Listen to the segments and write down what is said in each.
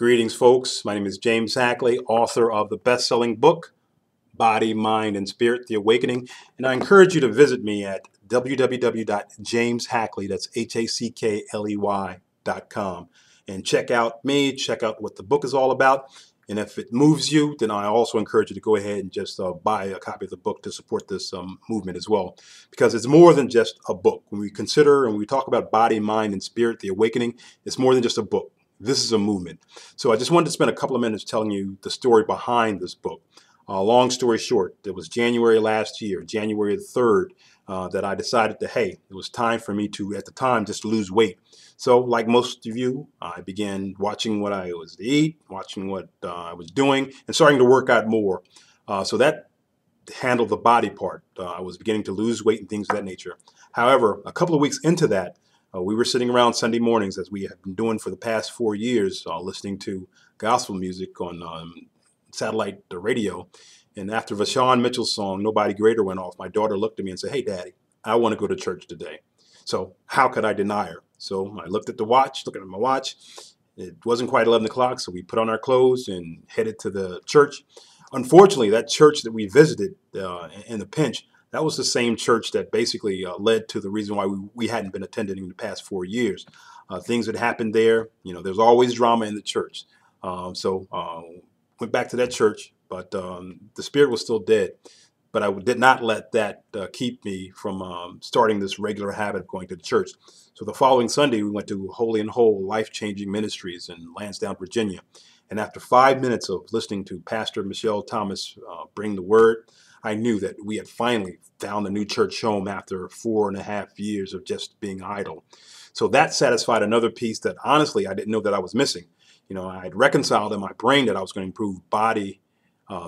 Greetings, folks. My name is James Hackley, author of the best-selling book, Body, Mind, and Spirit, The Awakening. And I encourage you to visit me at www.jameshackley, that's H-A-C-K-L-E-Y.com. And check out me, check out what the book is all about. And if it moves you, then I also encourage you to go ahead and just buy a copy of the book to support this movement as well. Because it's more than just a book. When we consider and we talk about body, mind, and spirit, the awakening, it's more than just a book. This is a movement. So I just wanted to spend a couple of minutes telling you the story behind this book. Long story short, it was January last year, January the 3rd, that I decided that, hey, it was time for me to, at the time, just lose weight. So like most of you, I began watching what I was to eat, watching what I was doing, and starting to work out more. So that handled the body part. I was beginning to lose weight and things of that nature. However, a couple of weeks into that, we were sitting around Sunday mornings, as we have been doing for the past 4 years, listening to gospel music on satellite radio. And after Vashawn Mitchell's song, Nobody Greater, went off, my daughter looked at me and said, hey, Daddy, I want to go to church today. So how could I deny her? So I looked at the watch, looking at my watch. It wasn't quite 11 o'clock, so we put on our clothes and headed to the church. Unfortunately, that church that we visited in the pinch, that was the same church that basically led to the reason why we hadn't been attending in the past 4 years. Things had happened there. You know, there's always drama in the church. So went back to that church, but the spirit was still dead. But I did not let that keep me from starting this regular habit of going to the church. So the following Sunday, we went to Holy and Whole Life Changing Ministries in Lansdowne, Virginia. And after 5 minutes of listening to Pastor Michelle Thomas bring the word, I knew that we had finally found a new church home after 4.5 years of just being idle. So that satisfied another piece that honestly I didn't know that I was missing. You know, I had reconciled in my brain that I was going to improve body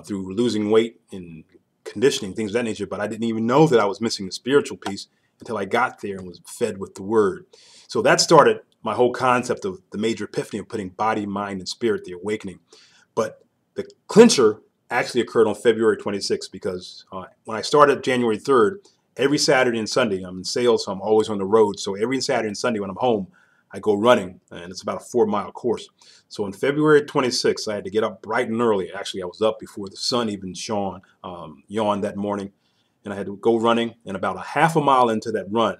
through losing weight and conditioning, things of that nature, but I didn't even know that I was missing the spiritual piece until I got there and was fed with the word. So that started my whole concept of the major epiphany of putting body, mind, and spirit, the awakening. But the clincher actually occurred on February 26th because when I started January 3rd, every Saturday and Sunday, I'm in sales, so I'm always on the road. So every Saturday and Sunday when I'm home, I go running, and it's about a 4-mile course. So on February 26th, I had to get up bright and early. Actually, I was up before the sun even shone, yawned that morning, and I had to go running. And about 1/2 mile into that run,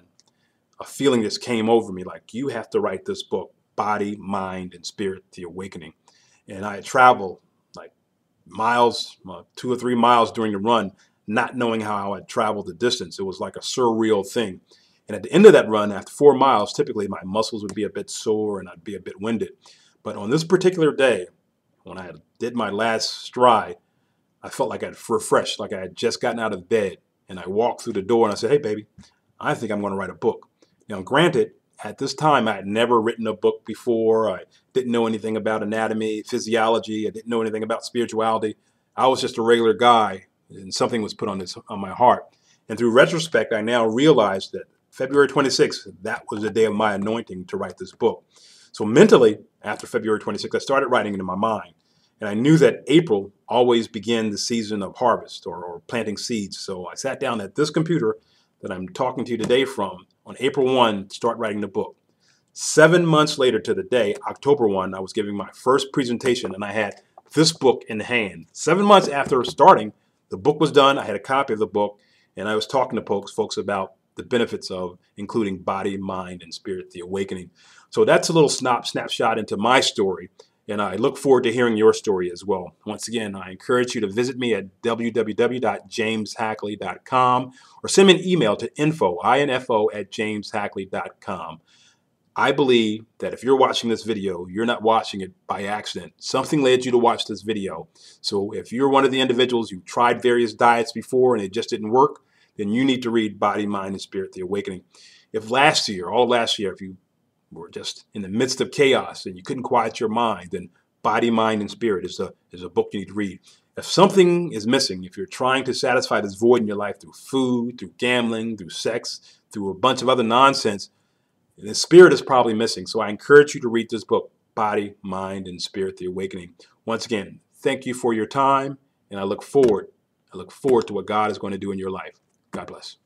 a feeling just came over me like, you have to write this book, Body, Mind, and Spirit, The Awakening. And I had traveled like miles, 2 or 3 miles during the run, not knowing how I had traveled the distance. It was like a surreal thing. And at the end of that run, after 4 miles, typically my muscles would be a bit sore and I'd be a bit winded. But on this particular day, when I did my last stride, I felt like I'd refreshed, like I had just gotten out of bed. And I walked through the door and I said, hey, baby, I think I'm going to write a book. Now, granted, at this time, I had never written a book before. I didn't know anything about anatomy, physiology. I didn't know anything about spirituality. I was just a regular guy, and something was put on my heart. And through retrospect, I now realized that February 26th, that was the day of my anointing to write this book. So mentally, after February 26th, I started writing it in my mind. And I knew that April always began the season of harvest or planting seeds. So I sat down at this computer that I'm talking to you today from on April 1 to start writing the book. 7 months later to the day, October 1, I was giving my first presentation and I had this book in hand. 7 months after starting, the book was done. I had a copy of the book and I was talking to folks about the benefits of including body, mind, and spirit, the awakening. So that's a little snapshot into my story, and I look forward to hearing your story as well. Once again, I encourage you to visit me at www.jameshackley.com or send me an email to info@jameshackley.com. I believe that if you're watching this video, you're not watching it by accident. Something led you to watch this video. So if you're one of the individuals who've tried various diets before and it just didn't work, then you need to read Body, Mind, and Spirit, The Awakening. If last year, all of last year, if you were just in the midst of chaos and you couldn't quiet your mind, then Body, Mind, and Spirit is a book you need to read. If something is missing, if you're trying to satisfy this void in your life through food, through gambling, through sex, through a bunch of other nonsense, the spirit is probably missing. So I encourage you to read this book, Body, Mind, and Spirit, The Awakening. Once again, thank you for your time, and I look forward to what God is going to do in your life. God bless.